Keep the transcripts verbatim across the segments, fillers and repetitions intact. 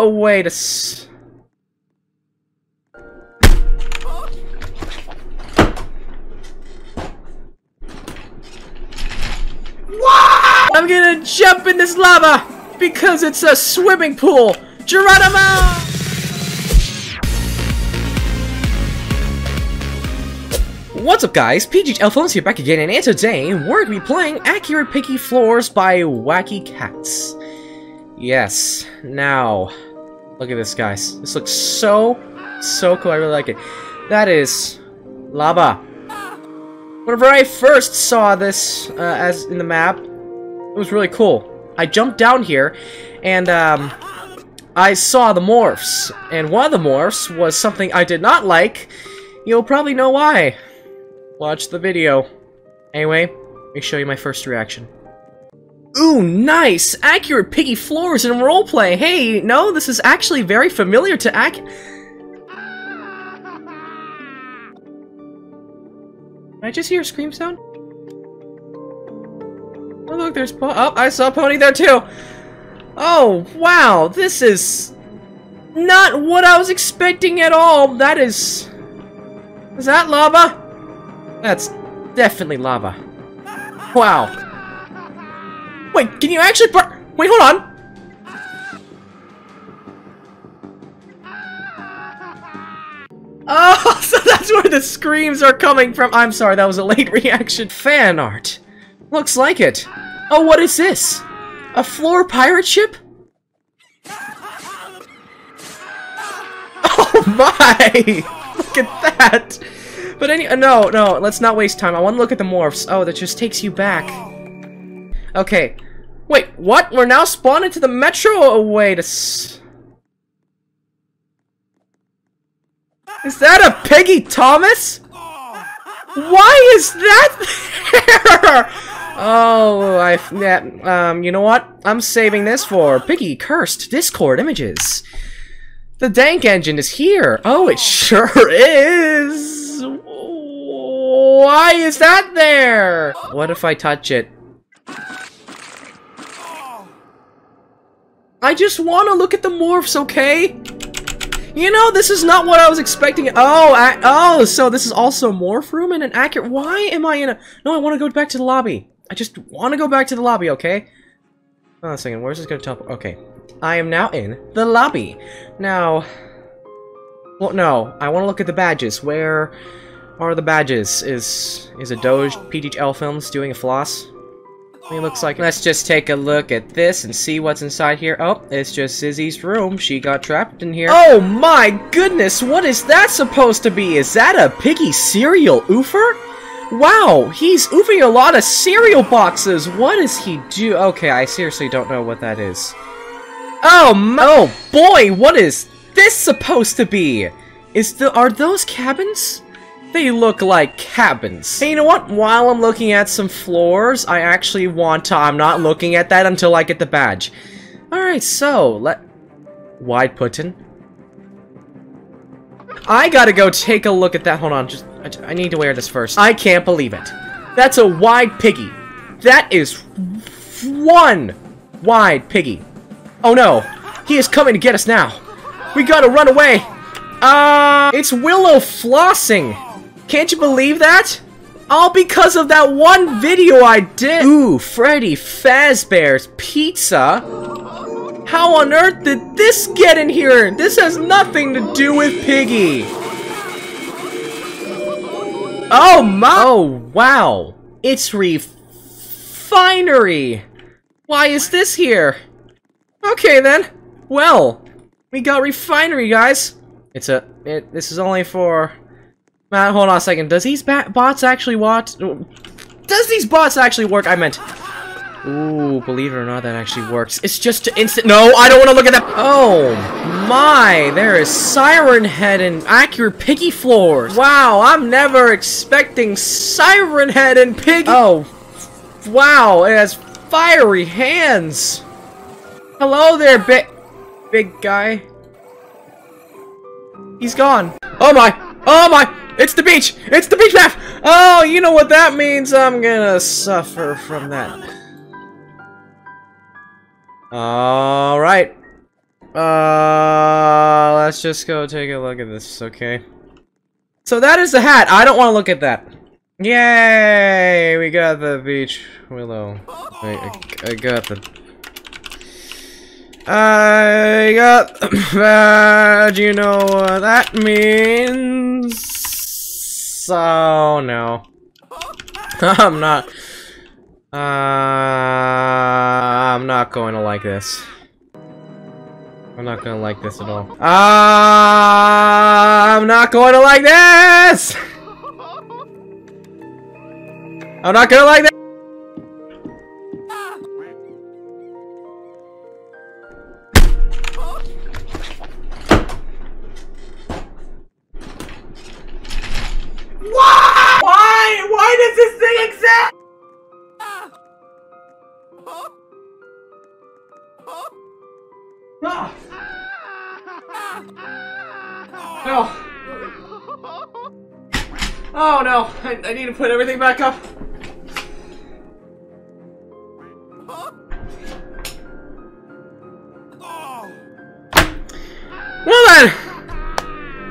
a way to s- Whoa! I'm gonna jump in this lava because it's a swimming pool. Geronimo! What's up guys, PghLFilms here back again, and today we're going to be playing Accurate Piggy Floors by Wacky Cats. Yes, now, look at this guys, this looks so, so cool, I really like it. That is lava. Whenever I first saw this uh, as in the map, it was really cool. I jumped down here, and um, I saw the morphs, and one of the morphs was something I did not like. You'll probably know why. Watch the video. Anyway, let me show you my first reaction. Ooh, nice! Accurate Piggy Floors in roleplay! Hey, no, this is actually very familiar to Ac- Did I just hear a scream sound? Oh look, there's Po- Oh, I saw Pony there too! Oh, wow, this is not what I was expecting at all! That is... Is that lava? That's definitely lava. Wow. Wait, can you actually par- Wait, hold on! Oh, so that's where the screams are coming from! I'm sorry, that was a late reaction. Fan art. Looks like it. Oh, what is this? A floor pirate ship? Oh my! Look at that! But any- uh, no, no, let's not waste time. I want to look at the morphs. Oh, that just takes you back. Okay. Wait, what? We're now spawned into the metro? Wait a s- Is that a Piggy Thomas? Why is that there? Oh, I- yeah, um, you know what? I'm saving this for Piggy Cursed Discord Images. The dank engine is here! Oh, it sure is! Why is that there? What if I touch it? I just wanna look at the morphs, okay? You know, this is not what I was expecting. Oh, I, oh, so this is also a morph room and an accurate- Why am I in a- No, I wanna go back to the lobby. I just wanna go back to the lobby, okay? Hold on a second, where's this gonna teleport? Okay. I am now in the lobby. Now... Well, no. I want to look at the badges. Where are the badges? Is is a Doge PghLFilms doing a floss? I mean, it looks like it. Let's just take a look at this and see what's inside here. Oh, it's just Zizzy's room. She got trapped in here. Oh my goodness! What is that supposed to be? Is that a piggy cereal oofer? Wow, he's oofing a lot of cereal boxes! What does he do? Okay, I seriously don't know what that is. Oh, my, oh boy, what is this supposed to be? Is the are those cabins? They look like cabins. Hey, you know what? While I'm looking at some floors, I actually want to. I'm not looking at that until I get the badge. All right, so let wide Putin. I gotta go take a look at that. Hold on, just I, I need to wear this first. I can't believe it. That's a wide piggy. That is one wide piggy. Oh no! He is coming to get us now! We gotta run away! Uh, it's Willow flossing! Can't you believe that? All because of that one video I did! Ooh, Freddy Fazbear's Pizza? How on earth did this get in here? This has nothing to do with Piggy! Oh my- Oh wow! It's refinery! Why is this here? Okay then. Well, we got refinery, guys. It's a. It, this is only for. Man, hold on a second. Does these ba bots actually watch? Does these bots actually work? I meant. Ooh, believe it or not, that actually works. It's just to instant. No, I don't want to look at that. Oh my! There is Siren Head and Accurate Piggy Floors. Wow, I'm never expecting Siren Head and Piggy. Oh, wow! It has fiery hands. Hello there, big, big guy. He's gone. Oh my! Oh my! It's the beach! It's the beach map! Oh, you know what that means. I'm gonna suffer from that. Alright. Uh, let's just go take a look at this, okay? So that is the hat. I don't want to look at that. Yay! We got the beach Willow. I, I, I got the. I got the. Do you know what that means? So no, I'm not. Uh, I'm not going to like this. I'm not gonna like this at all. Uh, I'm not going to like this! I'm not gonna like that! Why? Why? Why does this thing exist? Ah. No. Oh no, I, I need to put everything back up. Well then,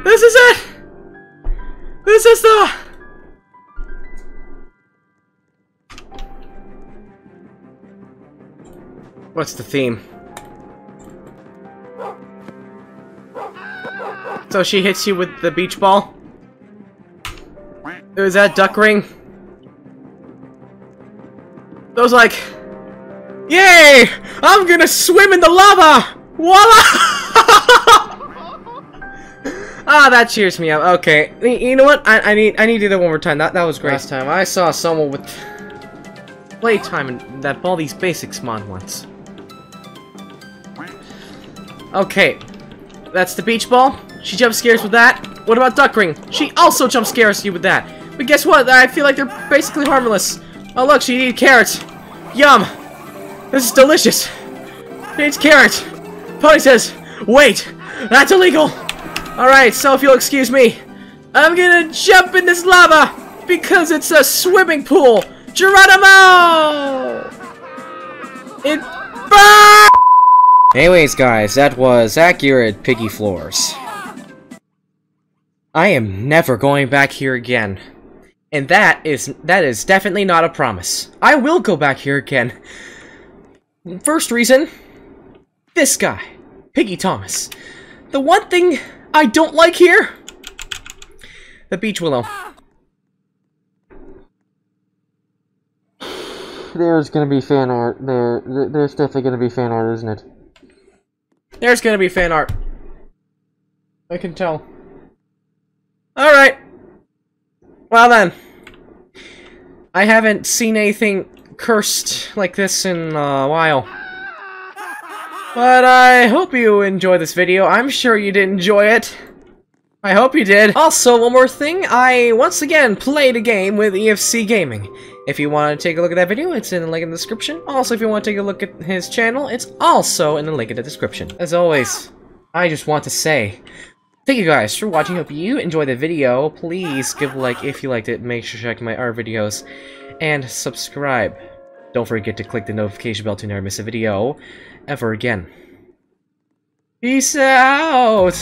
this is it. This is the. What's the theme? So she hits you with the beach ball? Is that duck ring? Those like, yay! I'm gonna swim in the lava! Voila! Ah, that cheers me up. Okay, you know what? I, I need I need to do that one more time. That that was great. Last time I saw someone with playtime in that Baldi's Basics mod once. Okay, that's the beach ball. She jump scares with that. What about duck ring? She also jump scares you with that. But guess what? I feel like they're basically harmless. Oh look, she needs carrots. Yum. This is delicious. She needs carrots. Pony says, wait, that's illegal. Alright, so if you'll excuse me, I'm gonna jump in this lava because it's a swimming pool. Geronimo! It burns! Anyways guys, that was Accurate Piggy Floors. I am never going back here again. And that is that is definitely not a promise. I will go back here again. First reason, this guy, Piggy Thomas. The one thing I don't like here, the beach willow. There's gonna be fan art. There, there's definitely gonna be fan art, isn't it? There's gonna be fan art. I can tell. All right. Well then, I haven't seen anything cursed like this in a while. But I hope you enjoyed this video. I'm sure you did enjoy it. I hope you did. Also, one more thing. I once again played a game with E F C Gaming. If you want to take a look at that video, it's in the link in the description. Also, if you want to take a look at his channel, it's also in the link in the description. As always, I just want to say thank you guys for watching. Hope you enjoyed the video. Please give a like if you liked it. Make sure to check my other videos and subscribe. Don't forget to click the notification bell to never miss a video ever again. Peace out!